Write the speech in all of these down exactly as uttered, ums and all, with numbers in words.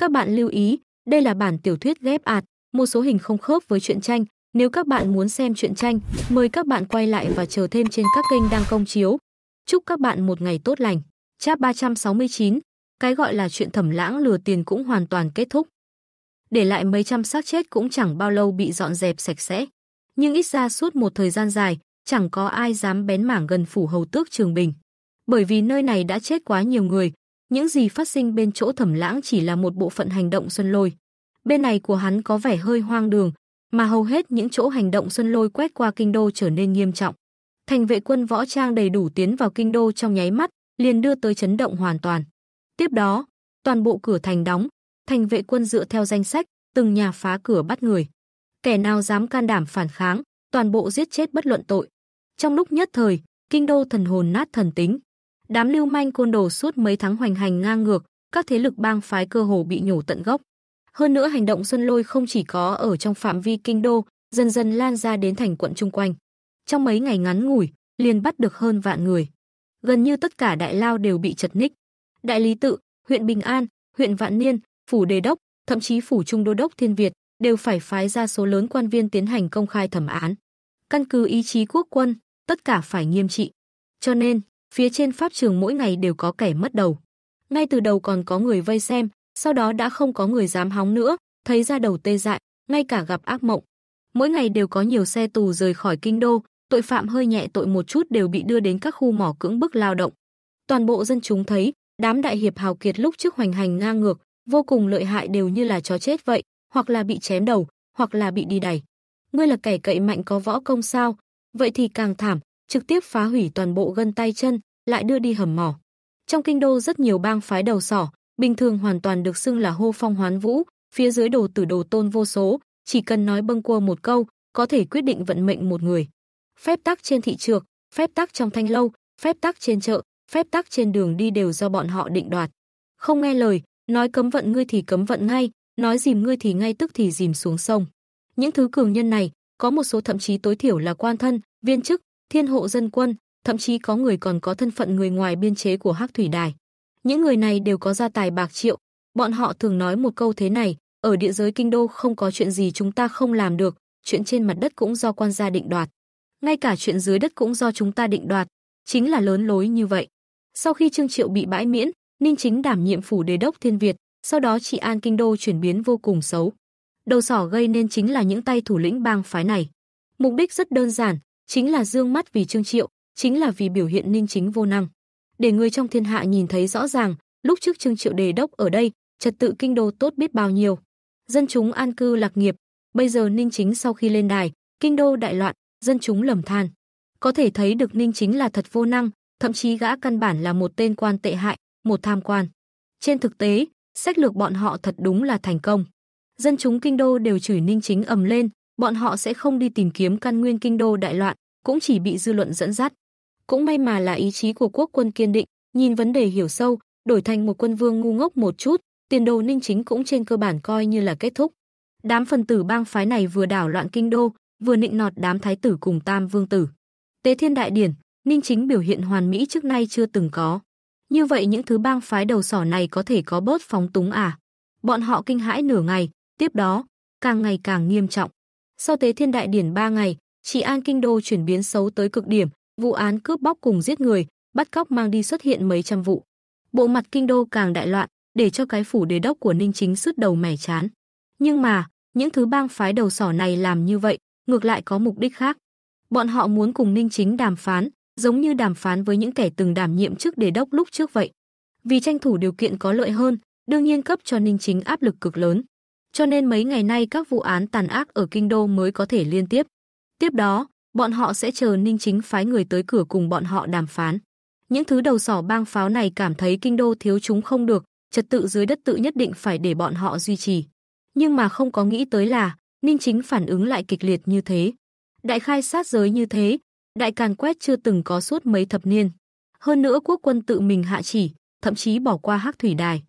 Các bạn lưu ý, đây là bản tiểu thuyết ghép ạt, một số hình không khớp với truyện tranh. Nếu các bạn muốn xem truyện tranh, mời các bạn quay lại và chờ thêm trên các kênh đang công chiếu. Chúc các bạn một ngày tốt lành. Chap ba trăm sáu mươi chín, cái gọi là chuyện Thẩm Lãng lừa tiền cũng hoàn toàn kết thúc. Để lại mấy trăm xác chết cũng chẳng bao lâu bị dọn dẹp sạch sẽ. Nhưng ít ra suốt một thời gian dài, chẳng có ai dám bén mảng gần phủ hầu tước Trường Bình. Bởi vì nơi này đã chết quá nhiều người, những gì phát sinh bên chỗ Thẩm Lãng chỉ là một bộ phận hành động xuân lôi. Bên này của hắn có vẻ hơi hoang đường, mà hầu hết những chỗ hành động xuân lôi quét qua kinh đô trở nên nghiêm trọng. Thành vệ quân võ trang đầy đủ tiến vào kinh đô trong nháy mắt, liền đưa tới chấn động hoàn toàn. Tiếp đó, toàn bộ cửa thành đóng, thành vệ quân dựa theo danh sách, từng nhà phá cửa bắt người. Kẻ nào dám can đảm phản kháng, toàn bộ giết chết bất luận tội. Trong lúc nhất thời, kinh đô thần hồn nát thần tính. Đám lưu manh côn đồ suốt mấy tháng hoành hành ngang ngược, các thế lực bang phái cơ hồ bị nhổ tận gốc. Hơn nữa hành động xuân lôi không chỉ có ở trong phạm vi kinh đô, dần dần lan ra đến thành quận chung quanh. Trong mấy ngày ngắn ngủi, liền bắt được hơn vạn người. Gần như tất cả đại lao đều bị chật ních. Đại Lý Tự, huyện Bình An, huyện Vạn Niên, phủ Đề Đốc, thậm chí phủ Trung Đô Đốc Thiên Việt đều phải phái ra số lớn quan viên tiến hành công khai thẩm án. Căn cứ ý chí quốc quân, tất cả phải nghiêm trị. Cho nên, phía trên pháp trường mỗi ngày đều có kẻ mất đầu. Ngay từ đầu còn có người vây xem, sau đó đã không có người dám hóng nữa, thấy ra đầu tê dại, ngay cả gặp ác mộng. Mỗi ngày đều có nhiều xe tù rời khỏi kinh đô, tội phạm hơi nhẹ tội một chút đều bị đưa đến các khu mỏ cưỡng bức lao động. Toàn bộ dân chúng thấy, đám đại hiệp hào kiệt lúc trước hoành hành ngang ngược, vô cùng lợi hại đều như là chó chết vậy, hoặc là bị chém đầu, hoặc là bị đi đày. Ngươi là kẻ cậy mạnh có võ công sao? Vậy thì càng thảm, trực tiếp phá hủy toàn bộ gân tay chân, lại đưa đi hầm mỏ. Trong kinh đô rất nhiều bang phái đầu sỏ, bình thường hoàn toàn được xưng là hô phong hoán vũ, phía dưới đồ tử đồ tôn vô số, chỉ cần nói bâng quơ một câu, có thể quyết định vận mệnh một người. Phép tắc trên thị trường, phép tắc trong thanh lâu, phép tắc trên chợ, phép tắc trên đường đi đều do bọn họ định đoạt. Không nghe lời, nói cấm vận ngươi thì cấm vận ngay, nói dìm ngươi thì ngay tức thì dìm xuống sông. Những thứ cường nhân này, có một số thậm chí tối thiểu là quan thân, viên chức, thiên hộ dân quân, thậm chí có người còn có thân phận người ngoài biên chế của Hắc Thủy Đài. Những người này đều có gia tài bạc triệu, bọn họ thường nói một câu thế này, ở địa giới kinh đô không có chuyện gì chúng ta không làm được, chuyện trên mặt đất cũng do quan gia định đoạt. Ngay cả chuyện dưới đất cũng do chúng ta định đoạt, chính là lớn lối như vậy. Sau khi Trương Triệu bị bãi miễn, Ninh Chính đảm nhiệm phủ đề đốc Thiên Việt, sau đó trị an kinh đô chuyển biến vô cùng xấu. Đầu sỏ gây nên chính là những tay thủ lĩnh bang phái này. Mục đích rất đơn giản, chính là dương mắt vì Trương Triệu, chính là vì biểu hiện Ninh Chính vô năng. Để người trong thiên hạ nhìn thấy rõ ràng, lúc trước Trương Triệu đề đốc ở đây, trật tự kinh đô tốt biết bao nhiêu. Dân chúng an cư lạc nghiệp, bây giờ Ninh Chính sau khi lên đài, kinh đô đại loạn, dân chúng lầm than. Có thể thấy được Ninh Chính là thật vô năng, thậm chí gã căn bản là một tên quan tệ hại, một tham quan. Trên thực tế, sách lược bọn họ thật đúng là thành công. Dân chúng kinh đô đều chửi Ninh Chính ầm lên, bọn họ sẽ không đi tìm kiếm căn nguyên kinh đô đại loạn, cũng chỉ bị dư luận dẫn dắt. Cũng may mà là ý chí của quốc quân kiên định, nhìn vấn đề hiểu sâu, đổi thành một quân vương ngu ngốc một chút, tiền đồ Ninh Chính cũng trên cơ bản coi như là kết thúc. Đám phần tử bang phái này vừa đảo loạn kinh đô, vừa nịnh nọt đám thái tử cùng tam vương tử. Tế thiên đại điển, Ninh Chính biểu hiện hoàn mỹ trước nay chưa từng có. Như vậy những thứ bang phái đầu sỏ này có thể có bớt phóng túng à? Bọn họ kinh hãi nửa ngày, tiếp đó, càng ngày càng nghiêm trọng. Sau tế thiên đại điển ba ngày, trị an kinh đô chuyển biến xấu tới cực điểm, vụ án cướp bóc cùng giết người, bắt cóc mang đi xuất hiện mấy trăm vụ. Bộ mặt kinh đô càng đại loạn, để cho cái phủ đề đốc của Ninh Chính sứt đầu mẻ chán. Nhưng mà, những thứ bang phái đầu sỏ này làm như vậy, ngược lại có mục đích khác. Bọn họ muốn cùng Ninh Chính đàm phán, giống như đàm phán với những kẻ từng đảm nhiệm chức đề đốc lúc trước vậy. Vì tranh thủ điều kiện có lợi hơn, đương nhiên cấp cho Ninh Chính áp lực cực lớn. Cho nên mấy ngày nay các vụ án tàn ác ở kinh đô mới có thể liên tiếp. Tiếp đó, bọn họ sẽ chờ Ninh Chính phái người tới cửa cùng bọn họ đàm phán. Những thứ đầu sỏ bang pháo này cảm thấy kinh đô thiếu chúng không được, trật tự dưới đất tự nhất định phải để bọn họ duy trì. Nhưng mà không có nghĩ tới là Ninh Chính phản ứng lại kịch liệt như thế. Đại khai sát giới như thế, đại càn quét chưa từng có suốt mấy thập niên. Hơn nữa quốc quân tự mình hạ chỉ, thậm chí bỏ qua Hắc Thủy Đài.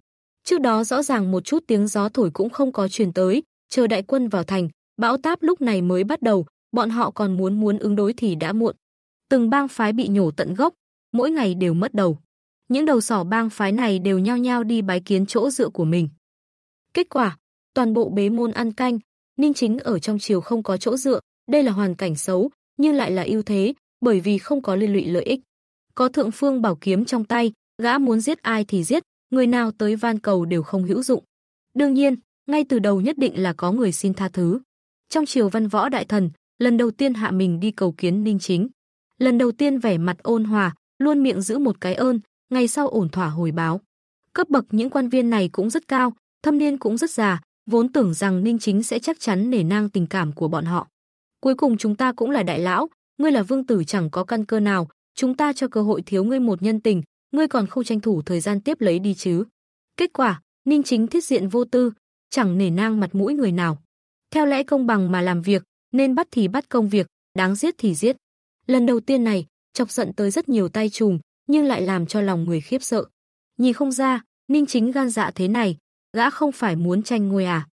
Trước đó rõ ràng một chút tiếng gió thổi cũng không có truyền tới, chờ đại quân vào thành, bão táp lúc này mới bắt đầu, bọn họ còn muốn muốn ứng đối thì đã muộn. Từng bang phái bị nhổ tận gốc, mỗi ngày đều mất đầu. Những đầu sỏ bang phái này đều nhao nhao đi bái kiến chỗ dựa của mình. Kết quả, toàn bộ bế môn ăn canh, Ninh Chính ở trong triều không có chỗ dựa, đây là hoàn cảnh xấu, nhưng lại là ưu thế, bởi vì không có liên lụy lợi ích. Có Thượng Phương Bảo kiếm trong tay, gã muốn giết ai thì giết, người nào tới van cầu đều không hữu dụng. Đương nhiên, ngay từ đầu nhất định là có người xin tha thứ. Trong triều văn võ đại thần, lần đầu tiên hạ mình đi cầu kiến Ninh Chính. Lần đầu tiên vẻ mặt ôn hòa, luôn miệng giữ một cái ơn, ngày sau ổn thỏa hồi báo. Cấp bậc những quan viên này cũng rất cao, thâm niên cũng rất già, vốn tưởng rằng Ninh Chính sẽ chắc chắn nể nang tình cảm của bọn họ. Cuối cùng chúng ta cũng là đại lão, ngươi là vương tử chẳng có căn cơ nào, chúng ta cho cơ hội thiếu ngươi một nhân tình, ngươi còn không tranh thủ thời gian tiếp lấy đi chứ. Kết quả, Ninh Chính thiết diện vô tư, chẳng nể nang mặt mũi người nào. Theo lẽ công bằng mà làm việc, nên bắt thì bắt công việc, đáng giết thì giết. Lần đầu tiên này, chọc giận tới rất nhiều tay trùm, nhưng lại làm cho lòng người khiếp sợ. Nhìn không ra, Ninh Chính gan dạ thế này, gã không phải muốn tranh ngôi à?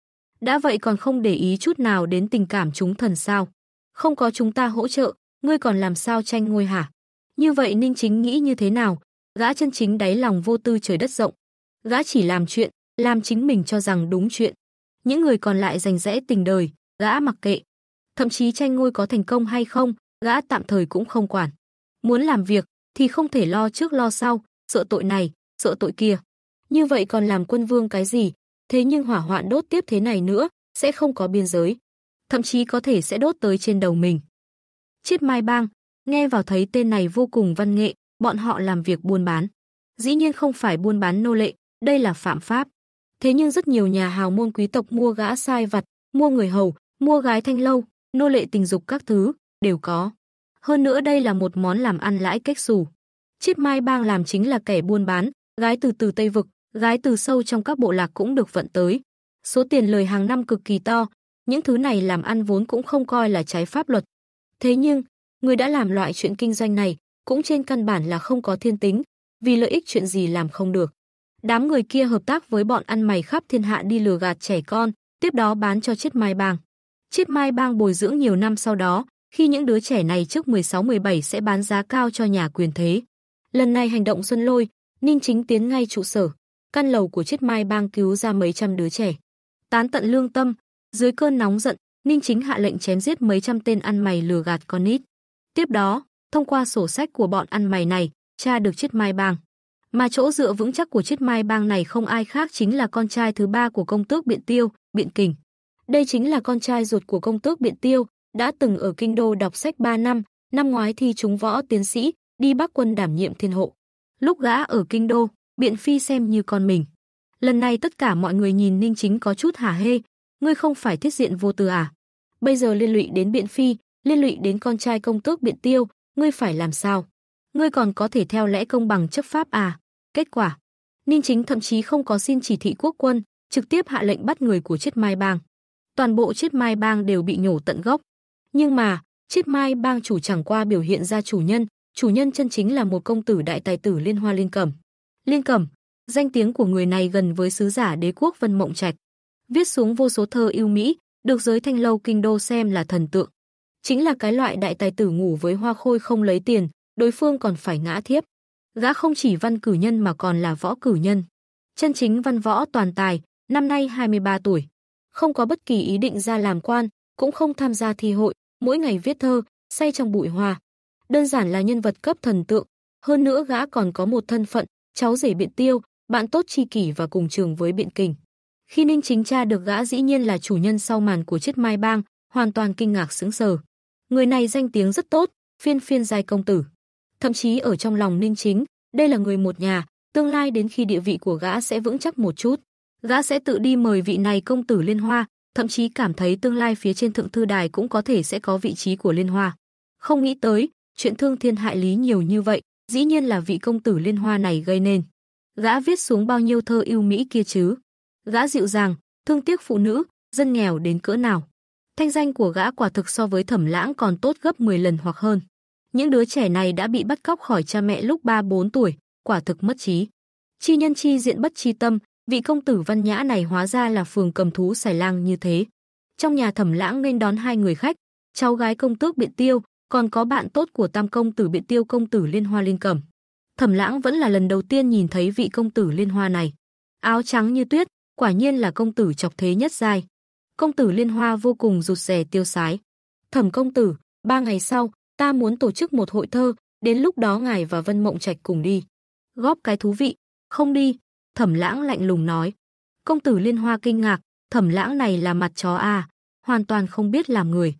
Đã vậy còn không để ý chút nào đến tình cảm chúng thần sao? Không có chúng ta hỗ trợ, ngươi còn làm sao tranh ngôi hả? Như vậy Ninh Chính nghĩ như thế nào? Gã chân chính đáy lòng vô tư trời đất rộng. Gã chỉ làm chuyện, làm chính mình cho rằng đúng chuyện. Những người còn lại rành rẽ tình đời, gã mặc kệ. Thậm chí tranh ngôi có thành công hay không, gã tạm thời cũng không quản. Muốn làm việc thì không thể lo trước lo sau, sợ tội này, sợ tội kia. Như vậy còn làm quân vương cái gì? Thế nhưng hỏa hoạn đốt tiếp thế này nữa, sẽ không có biên giới. Thậm chí có thể sẽ đốt tới trên đầu mình. Chiết Mai Bang, nghe vào thấy tên này vô cùng văn nghệ, bọn họ làm việc buôn bán. Dĩ nhiên không phải buôn bán nô lệ, đây là phạm pháp. Thế nhưng rất nhiều nhà hào môn quý tộc mua gã sai vặt, mua người hầu, mua gái thanh lâu, nô lệ tình dục các thứ, đều có. Hơn nữa đây là một món làm ăn lãi cách xù. Chiết Mai Bang làm chính là kẻ buôn bán, gái từ từ Tây Vực, gái từ sâu trong các bộ lạc cũng được vận tới. Số tiền lời hàng năm cực kỳ to, những thứ này làm ăn vốn cũng không coi là trái pháp luật. Thế nhưng, người đã làm loại chuyện kinh doanh này cũng trên căn bản là không có thiên tính, vì lợi ích chuyện gì làm không được. Đám người kia hợp tác với bọn ăn mày khắp thiên hạ đi lừa gạt trẻ con, tiếp đó bán cho Chiết Mai Bang. Chiết Mai Bang bồi dưỡng nhiều năm sau đó, khi những đứa trẻ này trước mười sáu mười bảy sẽ bán giá cao cho nhà quyền thế. Lần này hành động Xuân Lôi, Ninh Chính tiến ngay trụ sở, căn lầu của Chiết Mai Bang cứu ra mấy trăm đứa trẻ. Tán tận lương tâm, dưới cơn nóng giận, Ninh Chính hạ lệnh chém giết mấy trăm tên ăn mày lừa gạt con nít. Tiếp đó, thông qua sổ sách của bọn ăn mày này, tra được Chiết Mai Bang. Mà chỗ dựa vững chắc của Chiết Mai Bang này không ai khác chính là con trai thứ ba của công tước Biện Tiêu, Biện Kình. Đây chính là con trai ruột của công tước Biện Tiêu, đã từng ở kinh đô đọc sách ba năm, năm ngoái thi trúng võ tiến sĩ, đi Bắc quân đảm nhiệm thiên hộ. Lúc gã ở kinh đô, Biện Phi xem như con mình. Lần này tất cả mọi người nhìn Ninh Chính có chút hả hê, ngươi không phải thiết diện vô tư à? Bây giờ liên lụy đến Biện Phi, liên lụy đến con trai công tước Biện Tiêu, ngươi phải làm sao? Ngươi còn có thể theo lẽ công bằng chấp pháp à? Kết quả, Ninh Chính thậm chí không có xin chỉ thị quốc quân, trực tiếp hạ lệnh bắt người của Chiết Mai Bang. Toàn bộ Chiết Mai Bang đều bị nhổ tận gốc. Nhưng mà, Chiết Mai Bang chủ chẳng qua biểu hiện ra chủ nhân, chủ nhân chân chính là một công tử đại tài tử Liên Hoa Liên Cẩm. Liên Cẩm, danh tiếng của người này gần với sứ giả đế quốc Vân Mộng Trạch. Viết xuống vô số thơ yêu mỹ, được giới thanh lâu kinh đô xem là thần tượng. Chính là cái loại đại tài tử ngủ với hoa khôi không lấy tiền, đối phương còn phải ngã thiếp. Gã không chỉ văn cử nhân mà còn là võ cử nhân. Chân chính văn võ toàn tài, năm nay hai mươi ba tuổi. Không có bất kỳ ý định ra làm quan, cũng không tham gia thi hội, mỗi ngày viết thơ, say trong bụi hoa. Đơn giản là nhân vật cấp thần tượng. Hơn nữa gã còn có một thân phận, cháu rể Biện Tiêu, bạn tốt tri kỷ và cùng trường với Biện Kình. Khi Ninh Chính tra được gã dĩ nhiên là chủ nhân sau màn của Chiết Mai Bang, hoàn toàn kinh ngạc sững sờ. Người này danh tiếng rất tốt, phiên phiên giai công tử. Thậm chí ở trong lòng Ninh Chính, đây là người một nhà, tương lai đến khi địa vị của gã sẽ vững chắc một chút. Gã sẽ tự đi mời vị này công tử Liên Hoa, thậm chí cảm thấy tương lai phía trên thượng thư đài cũng có thể sẽ có vị trí của Liên Hoa. Không nghĩ tới, chuyện thương thiên hại lý nhiều như vậy, dĩ nhiên là vị công tử Liên Hoa này gây nên. Gã viết xuống bao nhiêu thơ yêu mỹ kia chứ. Gã dịu dàng, thương tiếc phụ nữ, dân nghèo đến cỡ nào. Thanh danh của gã quả thực so với Thẩm Lãng còn tốt gấp mười lần hoặc hơn. Những đứa trẻ này đã bị bắt cóc khỏi cha mẹ lúc ba bốn tuổi, quả thực mất trí. Chi nhân chi diện bất chi tâm, vị công tử văn nhã này hóa ra là phường cầm thú xài lang như thế. Trong nhà Thẩm Lãng nghênh đón hai người khách, cháu gái công tước Biện Tiêu, còn có bạn tốt của tam công tử Biện Tiêu công tử Liên Hoa Liên Cẩm. Thẩm Lãng vẫn là lần đầu tiên nhìn thấy vị công tử Liên Hoa này. Áo trắng như tuyết, quả nhiên là công tử chọc thế nhất giai. Công tử Liên Hoa vô cùng rụt rè tiêu sái. Thẩm công tử, ba ngày sau, ta muốn tổ chức một hội thơ, đến lúc đó ngài và Vân Mộng Trạch cùng đi. Góp cái thú vị, không đi, Thẩm Lãng lạnh lùng nói. Công tử Liên Hoa kinh ngạc, Thẩm Lãng này là mặt chó à, hoàn toàn không biết làm người.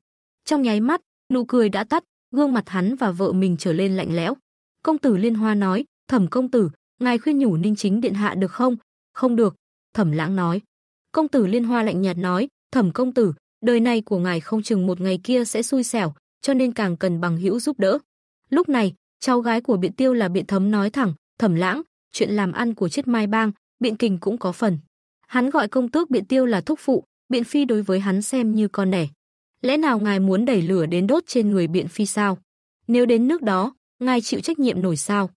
Trong nháy mắt, nụ cười đã tắt, gương mặt hắn và vợ mình trở lên lạnh lẽo. Công tử Liên Hoa nói, Thẩm công tử, ngài khuyên nhủ Ninh Chính điện hạ được không? Không được, Thẩm Lãng nói. Công tử Liên Hoa lạnh nhạt nói, Thẩm công tử, đời này của ngài không chừng một ngày kia sẽ xui xẻo, cho nên càng cần bằng hữu giúp đỡ. Lúc này, cháu gái của Biện Tiêu là Biện Thấm nói thẳng, Thẩm Lãng, chuyện làm ăn của Chiết Mai Bang, Biện Kình cũng có phần. Hắn gọi công tước Biện Tiêu là thúc phụ, Biện Phi đối với hắn xem như con đẻ. Lẽ nào ngài muốn đẩy lửa đến đốt trên người Biện Phi sao? Nếu đến nước đó, ngài chịu trách nhiệm nổi sao?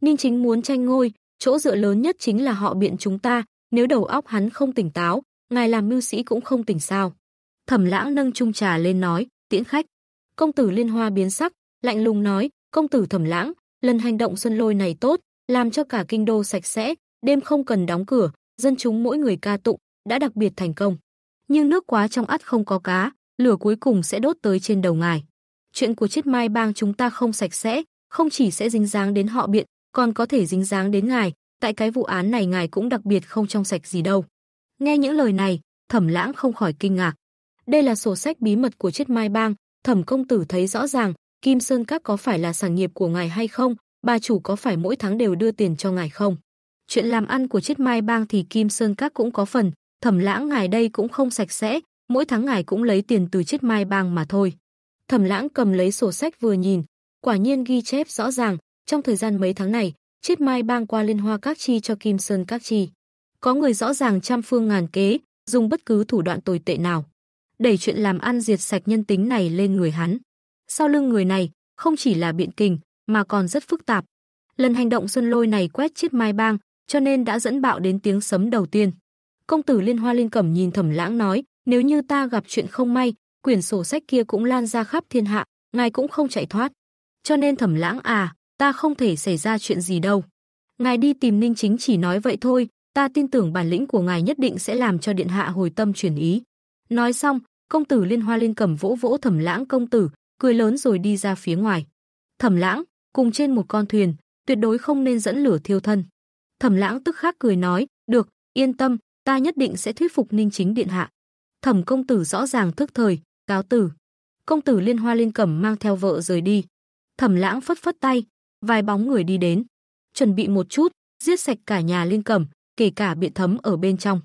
Ninh Chính muốn tranh ngôi, chỗ dựa lớn nhất chính là họ Biện chúng ta, nếu đầu óc hắn không tỉnh táo, ngài làm mưu sĩ cũng không tỉnh sao? Thẩm Lãng nâng chung trà lên nói, tiễn khách. Công tử Liên Hoa biến sắc, lạnh lùng nói, công tử Thẩm Lãng, lần hành động xuân lôi này tốt, làm cho cả kinh đô sạch sẽ, đêm không cần đóng cửa, dân chúng mỗi người ca tụng, đã đặc biệt thành công. Nhưng nước quá trong ắt không có cá, lửa cuối cùng sẽ đốt tới trên đầu ngài. Chuyện của Chiết Mai Bang chúng ta không sạch sẽ, không chỉ sẽ dính dáng đến họ Biện, còn có thể dính dáng đến ngài, tại cái vụ án này ngài cũng đặc biệt không trong sạch gì đâu. Nghe những lời này, Thẩm Lãng không khỏi kinh ngạc. Đây là sổ sách bí mật của Chiết Mai Bang, Thẩm công tử thấy rõ ràng, Kim Sơn Các có phải là sản nghiệp của ngài hay không, bà chủ có phải mỗi tháng đều đưa tiền cho ngài không? Chuyện làm ăn của Chiết Mai Bang thì Kim Sơn Các cũng có phần, Thẩm Lãng ngài đây cũng không sạch sẽ, mỗi tháng ngài cũng lấy tiền từ Chiết Mai Bang mà thôi. Thẩm Lãng cầm lấy sổ sách vừa nhìn, quả nhiên ghi chép rõ ràng, trong thời gian mấy tháng này, Chiết Mai Bang qua Liên Hoa Các chi cho Kim Sơn Các chi. Có người rõ ràng trăm phương ngàn kế, dùng bất cứ thủ đoạn tồi tệ nào, đẩy chuyện làm ăn diệt sạch nhân tính này lên người hắn. Sau lưng người này, không chỉ là Biện Kình, mà còn rất phức tạp. Lần hành động xuân lôi này quét Chiết Mai Bang, cho nên đã dẫn bạo đến tiếng sấm đầu tiên. Công tử Liên Hoa Liên Cẩm nhìn Thẩm Lãng nói, nếu như ta gặp chuyện không may, quyển sổ sách kia cũng lan ra khắp thiên hạ, ngài cũng không chạy thoát. Cho nên Thẩm Lãng à, ta không thể xảy ra chuyện gì đâu. Ngài đi tìm Ninh Chính chỉ nói vậy thôi, ta tin tưởng bản lĩnh của ngài nhất định sẽ làm cho điện hạ hồi tâm chuyển ý. Nói xong, công tử Liên Hoa Liên Cẩm vỗ vỗ Thẩm Lãng công tử, cười lớn rồi đi ra phía ngoài. Thẩm Lãng, cùng trên một con thuyền, tuyệt đối không nên dẫn lửa thiêu thân. Thẩm Lãng tức khắc cười nói, được, yên tâm, ta nhất định sẽ thuyết phục Ninh Chính điện hạ. Thẩm công tử rõ ràng thức thời, cáo từ. Công tử Liên Hoa Liên Cẩm mang theo vợ rời đi. Thẩm Lãng phất phất tay, vài bóng người đi đến. Chuẩn bị một chút, giết sạch cả nhà Liên Cẩm, kể cả Biện Thấm ở bên trong.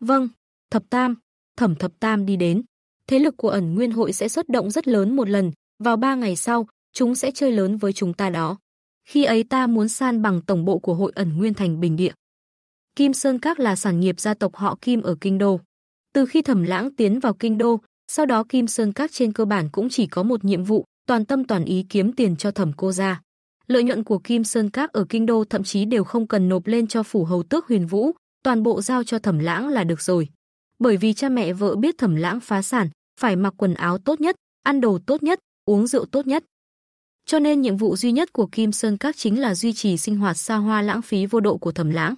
Vâng, thập tam, Thẩm thập tam đi đến. Thế lực của Ẩn Nguyên hội sẽ xuất động rất lớn một lần, vào ba ngày sau, chúng sẽ chơi lớn với chúng ta đó. Khi ấy ta muốn san bằng tổng bộ của hội Ẩn Nguyên thành bình địa. Kim Sơn Các là sản nghiệp gia tộc họ Kim ở Kinh Đô. Từ khi Thẩm Lãng tiến vào Kinh Đô, sau đó Kim Sơn Các trên cơ bản cũng chỉ có một nhiệm vụ, toàn tâm toàn ý kiếm tiền cho Thẩm cô gia. Lợi nhuận của Kim Sơn Các ở Kinh Đô thậm chí đều không cần nộp lên cho phủ hầu tước Huyền Vũ, toàn bộ giao cho Thẩm Lãng là được rồi. Bởi vì cha mẹ vợ biết Thẩm Lãng phá sản, phải mặc quần áo tốt nhất, ăn đồ tốt nhất, uống rượu tốt nhất. Cho nên nhiệm vụ duy nhất của Kim Sơn Các chính là duy trì sinh hoạt xa hoa lãng phí vô độ của Thẩm Lãng.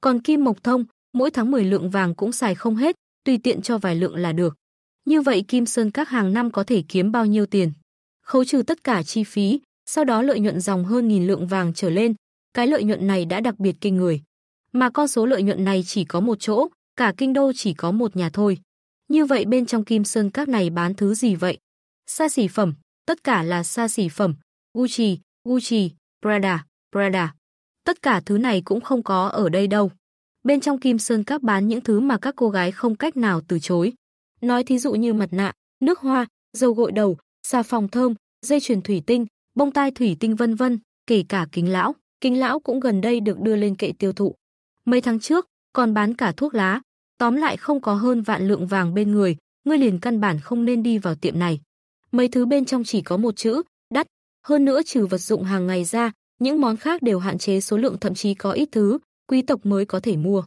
Còn Kim Mộc Thông, mỗi tháng mười lượng vàng cũng xài không hết, tùy tiện cho vài lượng là được. Như vậy Kim Sơn Các hàng năm có thể kiếm bao nhiêu tiền? Khấu trừ tất cả chi phí, sau đó lợi nhuận dòng hơn nghìn lượng vàng trở lên, cái lợi nhuận này đã đặc biệt kinh người. Mà con số lợi nhuận này chỉ có một chỗ, cả Kinh Đô chỉ có một nhà thôi. Như vậy bên trong Kim Sơn Các này bán thứ gì vậy? Xa xỉ phẩm, tất cả là xa xỉ phẩm, Gucci, Gucci, Prada, Prada. Tất cả thứ này cũng không có ở đây đâu. Bên trong Kim Sơn Các bán những thứ mà các cô gái không cách nào từ chối. Nói thí dụ như mặt nạ, nước hoa, dầu gội đầu, xà phòng thơm, dây chuyền thủy tinh, bông tai thủy tinh vân vân, kể cả kính lão. Kính lão cũng gần đây được đưa lên kệ tiêu thụ. Mấy tháng trước, còn bán cả thuốc lá. Tóm lại không có hơn vạn lượng vàng bên người, ngươi liền căn bản không nên đi vào tiệm này. Mấy thứ bên trong chỉ có một chữ, đắt. Hơn nữa trừ vật dụng hàng ngày ra, những món khác đều hạn chế số lượng, thậm chí có ít thứ, quý tộc mới có thể mua.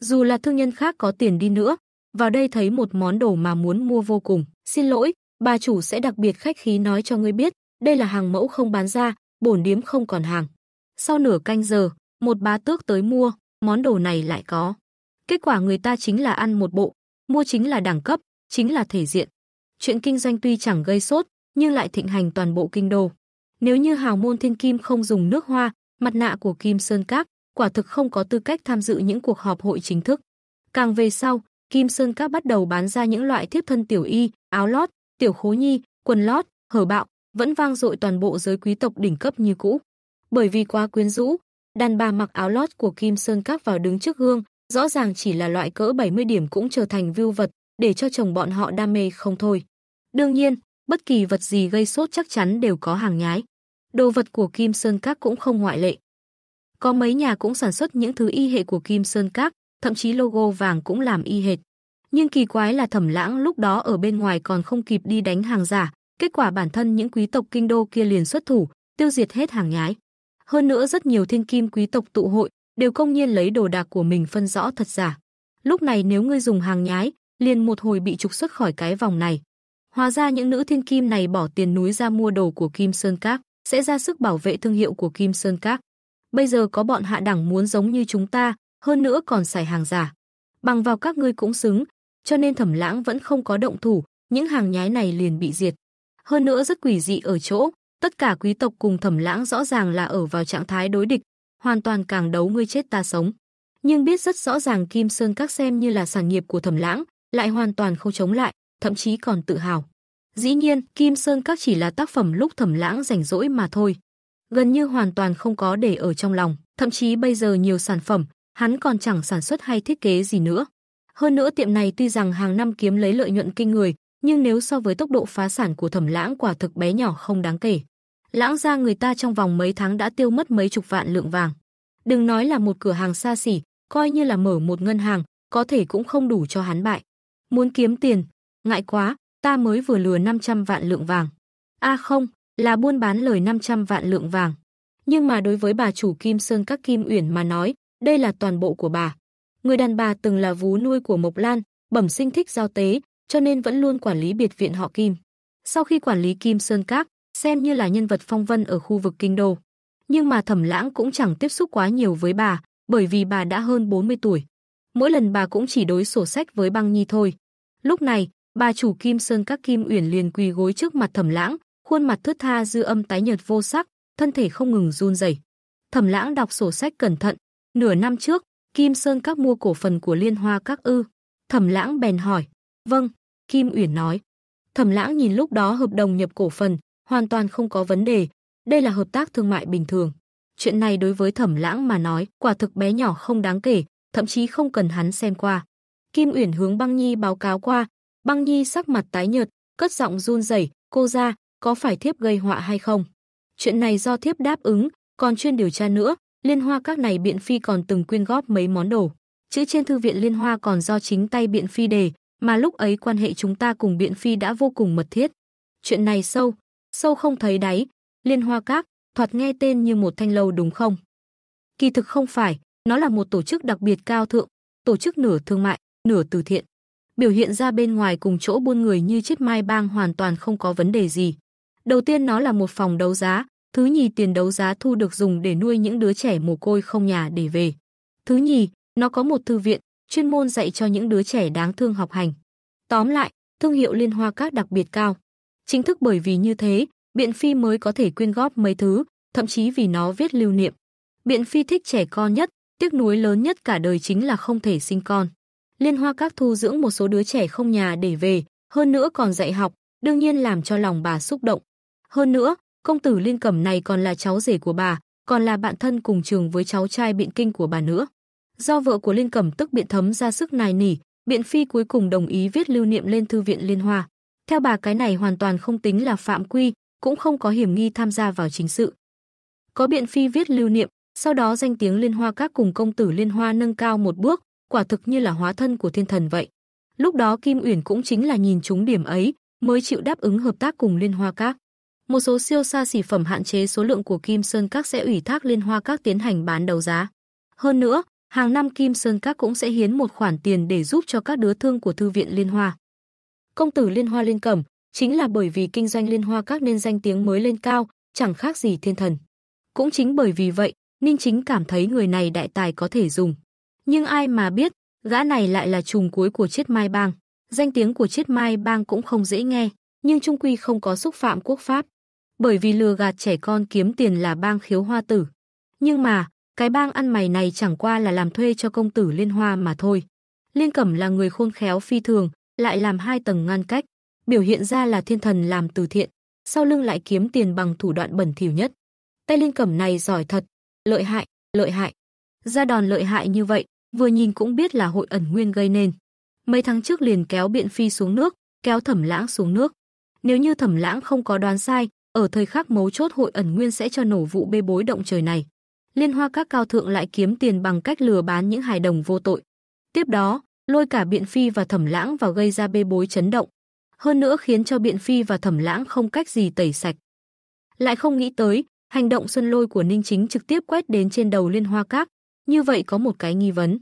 Dù là thương nhân khác có tiền đi nữa, vào đây thấy một món đồ mà muốn mua vô cùng. Xin lỗi, bà chủ sẽ đặc biệt khách khí nói cho ngươi biết, đây là hàng mẫu không bán ra, bổn điếm không còn hàng. Sau nửa canh giờ, một bá tước tới mua, món đồ này lại có. Kết quả người ta chính là ăn một bộ, mua chính là đẳng cấp, chính là thể diện. Chuyện kinh doanh tuy chẳng gây sốt, nhưng lại thịnh hành toàn bộ kinh đô. Nếu như hào môn Thiên Kim không dùng nước hoa, mặt nạ của Kim Sơn Các quả thực không có tư cách tham dự những cuộc họp hội chính thức. Càng về sau, Kim Sơn Các bắt đầu bán ra những loại thiếp thân tiểu y, áo lót, tiểu khố nhi, quần lót, hở bạo, vẫn vang dội toàn bộ giới quý tộc đỉnh cấp như cũ. Bởi vì quá quyến rũ, đàn bà mặc áo lót của Kim Sơn Các vào đứng trước gương, rõ ràng chỉ là loại cỡ bảy mươi điểm cũng trở thành view vật, để cho chồng bọn họ đam mê không thôi. Đương nhiên, bất kỳ vật gì gây sốt chắc chắn đều có hàng nhái. Đồ vật của Kim Sơn Các cũng không ngoại lệ. Có mấy nhà cũng sản xuất những thứ y hệ của Kim Sơn Các, thậm chí logo vàng cũng làm y hệt. Nhưng kỳ quái là Thẩm Lãng lúc đó ở bên ngoài còn không kịp đi đánh hàng giả, kết quả bản thân những quý tộc kinh đô kia liền xuất thủ, tiêu diệt hết hàng nhái. Hơn nữa rất nhiều thiên kim quý tộc tụ hội đều công nhiên lấy đồ đạc của mình phân rõ thật giả. Lúc này nếu ngươi dùng hàng nhái, liền một hồi bị trục xuất khỏi cái vòng này. Hóa ra những nữ thiên kim này bỏ tiền núi ra mua đồ của Kim Sơn Các, sẽ ra sức bảo vệ thương hiệu của Kim Sơn Các. Bây giờ có bọn hạ đẳng muốn giống như chúng ta, hơn nữa còn xài hàng giả. Bằng vào các ngươi cũng xứng, cho nên Thẩm Lãng vẫn không có động thủ, những hàng nhái này liền bị diệt. Hơn nữa rất quỷ dị ở chỗ, tất cả quý tộc cùng Thẩm Lãng rõ ràng là ở vào trạng thái đối địch, hoàn toàn càng đấu ngươi chết ta sống. Nhưng biết rất rõ ràng Kim Sơn Các xem như là sản nghiệp của Thẩm Lãng, lại hoàn toàn không chống lại, thậm chí còn tự hào. Dĩ nhiên, Kim Sơn Các chỉ là tác phẩm lúc Thẩm Lãng rảnh rỗi mà thôi. Gần như hoàn toàn không có để ở trong lòng, thậm chí bây giờ nhiều sản phẩm, hắn còn chẳng sản xuất hay thiết kế gì nữa. Hơn nữa tiệm này tuy rằng hàng năm kiếm lấy lợi nhuận kinh người, nhưng nếu so với tốc độ phá sản của Thẩm Lãng quả thực bé nhỏ không đáng kể. Lãng gia người ta trong vòng mấy tháng đã tiêu mất mấy chục vạn lượng vàng. Đừng nói là một cửa hàng xa xỉ, coi như là mở một ngân hàng, có thể cũng không đủ cho hắn bại. Muốn kiếm tiền, ngại quá, ta mới vừa lừa năm trăm vạn lượng vàng. À không, là buôn bán lời năm trăm vạn lượng vàng. Nhưng mà đối với bà chủ Kim Sơn Các Kim Uyển mà nói, đây là toàn bộ của bà. Người đàn bà từng là vú nuôi của Mộc Lan, bẩm sinh thích giao tế, cho nên vẫn luôn quản lý biệt viện họ Kim. Sau khi quản lý Kim Sơn Các, xem như là nhân vật phong vân ở khu vực kinh đô. Nhưng mà Thẩm Lãng cũng chẳng tiếp xúc quá nhiều với bà, bởi vì bà đã hơn bốn mươi tuổi. Mỗi lần bà cũng chỉ đối sổ sách với Băng Nhi thôi. Lúc này, bà chủ Kim Sơn Các Kim Uyển liền quỳ gối trước mặt Thẩm Lãng, khuôn mặt thướt tha dư âm tái nhợt vô sắc, thân thể không ngừng run rẩy. Thẩm Lãng đọc sổ sách cẩn thận, nửa năm trước, Kim Sơn Các mua cổ phần của Liên Hoa Các ư? Thẩm Lãng bèn hỏi. Vâng, Kim Uyển nói. Thẩm Lãng nhìn lúc đó hợp đồng nhập cổ phần, hoàn toàn không có vấn đề, đây là hợp tác thương mại bình thường. Chuyện này đối với Thẩm Lãng mà nói, quả thực bé nhỏ không đáng kể, thậm chí không cần hắn xem qua. Kim Uyển hướng Băng Nhi báo cáo qua, Băng Nhi sắc mặt tái nhợt, cất giọng run rẩy, cô ra, có phải thiếp gây họa hay không? Chuyện này do thiếp đáp ứng, còn chuyên điều tra nữa, Liên Hoa Các này Biện Phi còn từng quyên góp mấy món đồ. Chữ trên thư viện Liên Hoa còn do chính tay Biện Phi đề, mà lúc ấy quan hệ chúng ta cùng Biện Phi đã vô cùng mật thiết. Chuyện này sâu, sâu không thấy đáy, Liên Hoa Các, thoạt nghe tên như một thanh lâu đúng không? Kỳ thực không phải, nó là một tổ chức đặc biệt cao thượng, tổ chức nửa thương mại, nửa từ thiện. Biểu hiện ra bên ngoài cùng chỗ buôn người như Chiết Mai Bang hoàn toàn không có vấn đề gì. Đầu tiên nó là một phòng đấu giá, thứ nhì tiền đấu giá thu được dùng để nuôi những đứa trẻ mồ côi không nhà để về. Thứ nhì, nó có một thư viện, chuyên môn dạy cho những đứa trẻ đáng thương học hành. Tóm lại, thương hiệu Liên Hoa Các đặc biệt cao. Chính thức bởi vì như thế, Biện Phi mới có thể quyên góp mấy thứ, thậm chí vì nó viết lưu niệm. Biện Phi thích trẻ con nhất, tiếc nuối lớn nhất cả đời chính là không thể sinh con. Liên Hoa Các thu dưỡng một số đứa trẻ không nhà để về, hơn nữa còn dạy học, đương nhiên làm cho lòng bà xúc động. Hơn nữa, công tử Liên Cẩm này còn là cháu rể của bà, còn là bạn thân cùng trường với cháu trai Biện Kinh của bà nữa. Do vợ của Liên Cẩm tức Biện Thấm ra sức nài nỉ, Biện Phi cuối cùng đồng ý viết lưu niệm lên thư viện Liên Hoa. Theo bà cái này hoàn toàn không tính là phạm quy, cũng không có hiểm nghi tham gia vào chính sự. Có Biện Phi viết lưu niệm, sau đó danh tiếng Liên Hoa Các cùng công tử Liên Hoa nâng cao một bước, quả thực như là hóa thân của thiên thần vậy. Lúc đó Kim Uyển cũng chính là nhìn trúng điểm ấy, mới chịu đáp ứng hợp tác cùng Liên Hoa Các. Một số siêu xa xỉ phẩm hạn chế số lượng của Kim Sơn Các sẽ ủy thác Liên Hoa Các tiến hành bán đấu giá. Hơn nữa, hàng năm Kim Sơn Các cũng sẽ hiến một khoản tiền để giúp cho các đứa thương của thư viện Liên Hoa. Công tử Liên Hoa Liên Cẩm chính là bởi vì kinh doanh Liên Hoa Các nên danh tiếng mới lên cao, chẳng khác gì thiên thần. Cũng chính bởi vì vậy, Ninh Chính cảm thấy người này đại tài có thể dùng. Nhưng ai mà biết, Gã này lại là trùm cuối của Chiết Mai Bang. Danh tiếng của Chiết Mai Bang cũng không dễ nghe, nhưng chung quy không có xúc phạm quốc pháp. Bởi vì lừa gạt trẻ con kiếm tiền là bang Khiếu Hoa Tử. Nhưng mà, cái bang ăn mày này chẳng qua là làm thuê cho công tử Liên Hoa mà thôi. Liên Cẩm là người khôn khéo phi thường, lại làm hai tầng ngăn cách. Biểu hiện ra là thiên thần làm từ thiện, sau lưng lại kiếm tiền bằng thủ đoạn bẩn thỉu nhất. Tay Liên Cẩm này giỏi thật, lợi hại, lợi hại. Ra đòn lợi hại như vậy, vừa nhìn cũng biết là Hội Ẩn Nguyên gây nên. Mấy tháng trước liền kéo Biện Phi xuống nước, kéo Thẩm Lãng xuống nước. Nếu như Thẩm Lãng không có đoán sai, ở thời khắc mấu chốt Hội Ẩn Nguyên sẽ cho nổ vụ bê bối động trời này. Liên Hoa Các cao thượng lại kiếm tiền bằng cách lừa bán những hài đồng vô tội. Tiếp đó, lôi cả Biện Phi và Thẩm Lãng vào gây ra bê bối chấn động. Hơn nữa khiến cho Biện Phi và Thẩm Lãng không cách gì tẩy sạch. Lại không nghĩ tới, hành động xuân lôi của Ninh Chính trực tiếp quét đến trên đầu Liên Hoa Các. Như vậy có một cái nghi vấn.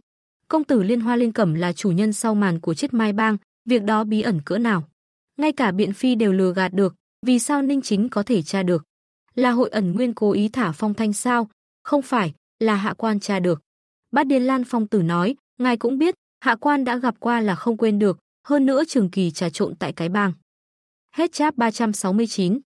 Công tử Liên Hoa Liên Cẩm là chủ nhân sau màn của Chiết Mai Bang, việc đó bí ẩn cỡ nào? Ngay cả Biện Phi đều lừa gạt được, vì sao Ninh Chính có thể tra được? Là Hội Ẩn Nguyên cố ý thả phong thanh sao? Không phải, là hạ quan tra được. Bát Điền Lan Phong Tử nói, ngài cũng biết, hạ quan đã gặp qua là không quên được, hơn nữa trường kỳ trà trộn tại cái bang. Hết cháp ba trăm sáu mươi chín.